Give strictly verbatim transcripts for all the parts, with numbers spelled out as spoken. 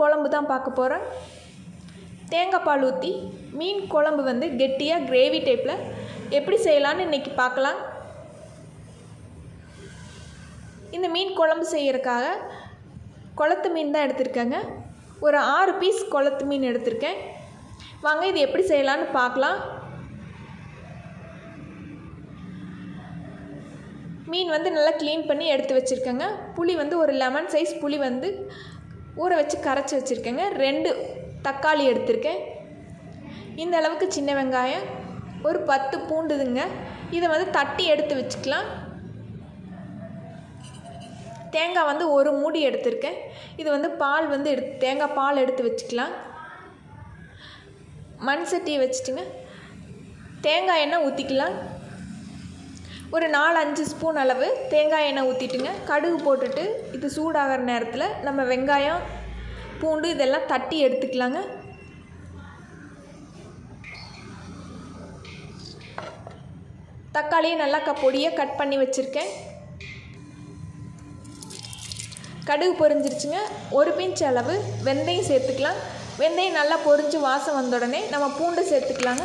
குழம்பு தான் பார்க்க போகிறோம். தேங்காய் பால் ஊற்றி மீன் குழம்பு வந்து கெட்டியாக கிரேவி டைப்பில் எப்படி செய்யலான்னு இன்றைக்கி பார்க்கலாம். இந்த மீன் குழம்பு செய்யறதுக்காக குளத்து மீன் தான் எடுத்திருக்கேங்க. ஒரு ஆறு பீஸ் குளத்து மீன் எடுத்திருக்கேன். வாங்க இது எப்படி செய்யலான்னு பார்க்கலாம். மீன் வந்து நல்லா க்ளீன் பண்ணி எடுத்து வச்சுருக்கேங்க. புளி வந்து ஒரு லெமன் சைஸ் புளி வந்து ஊற வச்சு கரைச்சி வச்சுருக்கேங்க. ரெண்டு தக்காளி எடுத்திருக்கேன். இந்த அளவுக்கு சின்ன வெங்காயம் ஒரு பத்து பூண்டுதுங்க. இதை வந்து தட்டி எடுத்து வச்சுக்கலாம். தேங்காய் வந்து ஒரு மூடி எடுத்திருக்கேன். இது வந்து பால் வந்து எடுத்து தேங்காய் பால் எடுத்து வச்சுக்கலாம். மண் சட்டியை வச்சுட்டுங்க தேங்காய் எண்ணெய் ஊற்றிக்கலாம். ஒரு நாலு அஞ்சு ஸ்பூன் அளவு தேங்காய் எண்ணெய் ஊற்றிட்டுங்க. கடுகு போட்டுட்டு இது சூடாகிற நேரத்தில் நம்ம வெங்காயம் பூண்டு இதெல்லாம் தட்டி எடுத்துக்கலாங்க. தக்காளியை நல்லா க பொடியாக கட் பண்ணி வச்சுருக்கேன். கடுகு பொரிஞ்சிருச்சுங்க. ஒரு பிஞ்ச் அளவு வெந்தயம் சேர்த்துக்கலாம். வெந்தயம் நல்லா பொரிஞ்சு வாசம் வந்த உடனே நம்ம பூண்டு சேர்த்துக்கலாங்க.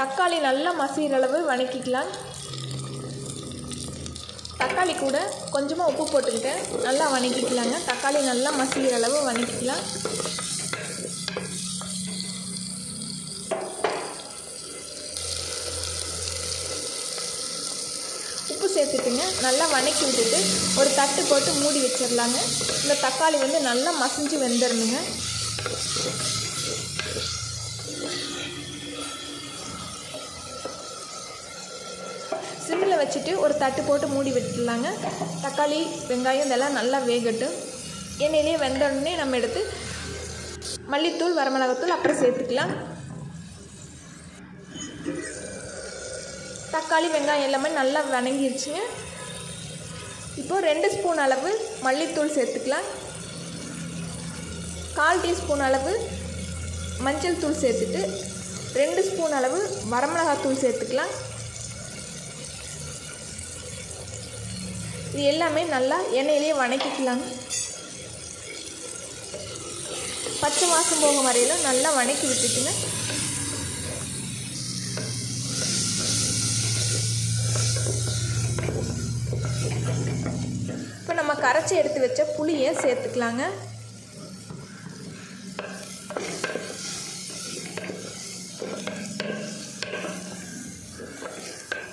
தக்காளி நல்லா மசிகிற அளவு வணக்கிக்கலாம். தக்காளி கூட கொஞ்சமாக உப்பு போட்டுக்கிட்டு நல்லா வணக்கிக்கலாங்க. தக்காளி நல்லா மசிகிற அளவு வணக்கிக்கலாம். உப்பு சேர்த்துட்டுங்க நல்லா வணக்கி விட்டுட்டு ஒரு தட்டு போட்டு மூடி வச்சிடலாங்க. இந்த தக்காளி வந்து நல்லா மசிஞ்சு வெந்துடணுங்க. சிம்மில் வச்சுட்டு ஒரு தட்டு போட்டு மூடி விட்டுடலாங்க. தக்காளி வெங்காயம் இதெல்லாம் நல்லா வேகட்டும். எண்ணெயிலேயே வெந்தோடனே நம்ம எடுத்து மல்லித்தூள் வரமிளகாத்தூள் அப்புறம் சேர்த்துக்கலாம். தக்காளி வெங்காயம் எல்லாமே நல்லா வணங்கிருச்சுங்க. இப்போது ரெண்டு ஸ்பூன் அளவு மல்லித்தூள் சேர்த்துக்கலாம். கால் டீஸ்பூன் அளவு மஞ்சள் தூள் சேர்த்துட்டு ரெண்டு ஸ்பூன் அளவு வரமிளகாத்தூள் சேர்த்துக்கலாம். இது எல்லாமே நல்லா எண்ணெயிலே வணக்கிக்கலாங்க. பச்சை வாசம் போகும் வரையிலும் நல்லா வணக்கி விட்டுட்டுங்க. இப்போ நம்ம கரைச்சி எடுத்து வச்ச புளியை சேர்த்துக்கலாங்க.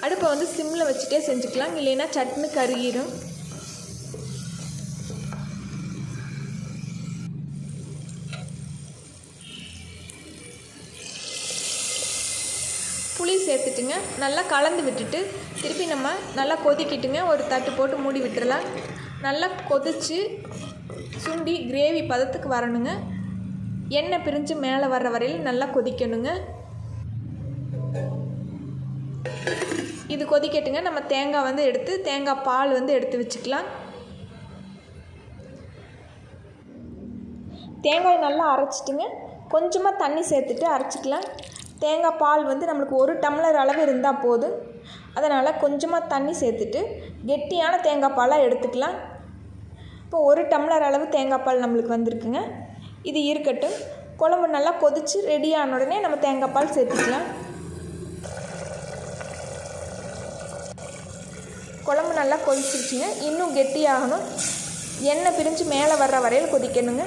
அடுப்பை வந்து சிம்மில் வச்சுட்டே செஞ்சுக்கலாம். இல்லைன்னா சட்னி கருகிடும். புளி சேர்த்துட்டுங்க நல்லா கலந்து விட்டுட்டு திருப்பி நம்ம நல்லா கொதிக்கிட்டுங்க ஒரு தட்டு போட்டு மூடி விட்டுடலாம். நல்லா கொதித்து சுண்டி கிரேவி பதத்துக்கு வரணுங்க. எண்ணெய் பிரிஞ்சு மேலே வர்ற வரையில் நல்லா கொதிக்கணுங்க. இது கொதிக்கட்டுங்க. நம்ம தேங்காய் வந்து எடுத்து தேங்காய் பால் வந்து எடுத்து வச்சுக்கலாம். தேங்காய் நல்லா அரைச்சிட்டுங்க. கொஞ்சமாக தண்ணி சேர்த்துட்டு அரைச்சிக்கலாம். தேங்காய் பால் வந்து நம்மளுக்கு ஒரு டம்ளர் அளவு இருந்தால் போதும். அதனால் கொஞ்சமாக தண்ணி சேர்த்துட்டு கெட்டியான தேங்காய் பாலாக எடுத்துக்கலாம். இப்போ ஒரு டம்ளர் அளவு தேங்காய் பால் நம்மளுக்கு வந்திருக்குங்க. இது இருக்கட்டும். குழம்பு நல்லா கொதித்து ரெடியான உடனே நம்ம தேங்காய் பால் சேர்த்துக்கலாம். குழம்பு நல்லா கொதிச்சிருச்சுங்க. இன்னும் கெட்டியாகணும். எண்ணெய் பிரிஞ்சு மேலே வர்ற வரையில் கொதிக்கணுங்க.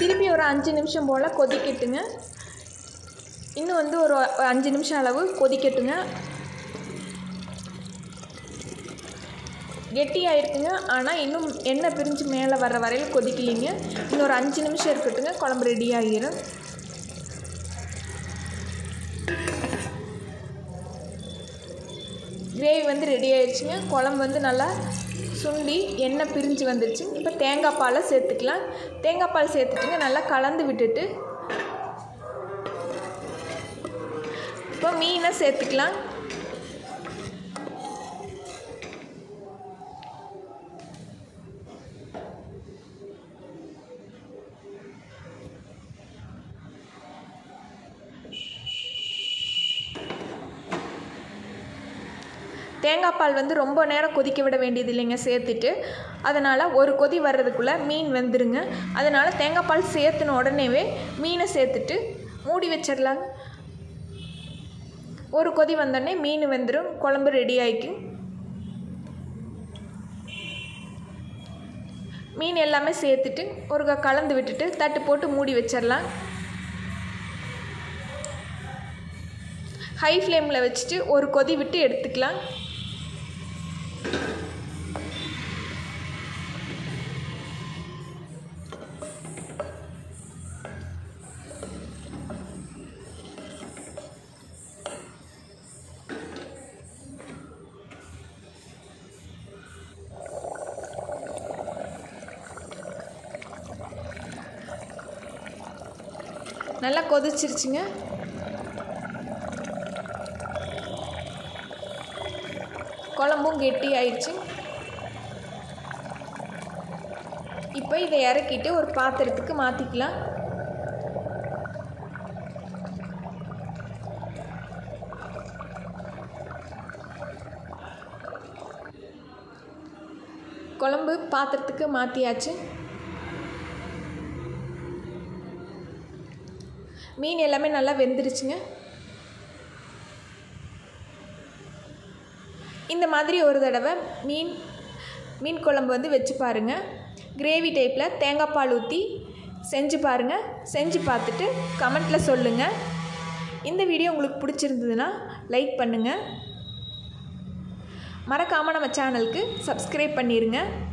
திருப்பி ஒரு அஞ்சு நிமிஷம் போல் கொதிக்கட்டுங்க. இன்னும் வந்து ஒரு அஞ்சு நிமிஷம் அளவு கொதிக்கட்டுங்க. கெட்டியாக இருக்குங்க. ஆனால் இன்னும் எண்ணெய் பிரிஞ்சு மேலே வர்ற வரையில் கொதிக்கலைங்க. இன்னும் ஒரு அஞ்சு நிமிஷம் இருக்கட்டுங்க. குழம்பு ரெடி ஆகிடும். கிரேவி வந்து ரெடி ஆகிடுச்சுங்க. குழம்பு வந்து நல்லா சுண்டி எண்ணெய் பிரிஞ்சு வந்துடுச்சு. இப்போ தேங்காய் பாலை சேர்த்துக்கலாம். தேங்காய் பால் சேர்த்துட்டுங்க நல்லா கலந்து விட்டுட்டு இப்போ மீனை சேர்த்துக்கலாம். தேங்காய் பால் வந்து ரொம்ப நேரம் கொதிக்க விட வேண்டியது இல்லைங்க, சேர்த்துட்டு அதனால் ஒரு கொதி வர்றதுக்குள்ளே மீன் வந்துடுங்க. அதனால் தேங்காய் பால் சேர்த்துன உடனேவே மீனை சேர்த்துட்டு மூடி வச்சிடலாங்க. ஒரு கொதி வந்தோடனே மீன் வந்துடும், குழம்பு ரெடி ஆகிக்கும். மீன் எல்லாமே சேர்த்துட்டு ஒரு கலந்து விட்டுட்டு தட்டு போட்டு மூடி வச்சிடலாம். ஹை ஃப்ளேமில் வச்சுட்டு ஒரு கொதி விட்டு எடுத்துக்கலாம். நல்லா கொதிச்சிருச்சுங்க. குழம்பும் கெட்டி ஆயிடுச்சு. இப்போ இதை இறக்கிட்டு ஒரு பாத்திரத்துக்கு மாற்றிக்கலாம். குழம்பு பாத்திரத்துக்கு மாற்றியாச்சு. மீன் எல்லாமே நல்லா வெந்துருச்சுங்க. இந்த மாதிரி ஒரு தடவை மீன் மீன் குழம்பு வந்து வச்சு பாருங்கள். கிரேவி டைப்பில் தேங்காய் பால் ஊற்றி செஞ்சு பாருங்கள். செஞ்சு பார்த்துட்டு கமெண்ட்டில் சொல்லுங்கள். இந்த வீடியோ உங்களுக்கு பிடிச்சிருந்ததுன்னா லைக் பண்ணுங்கள். மறக்காமல் நம்ம சேனலுக்கு சப்ஸ்கிரைப் பண்ணிடுங்க.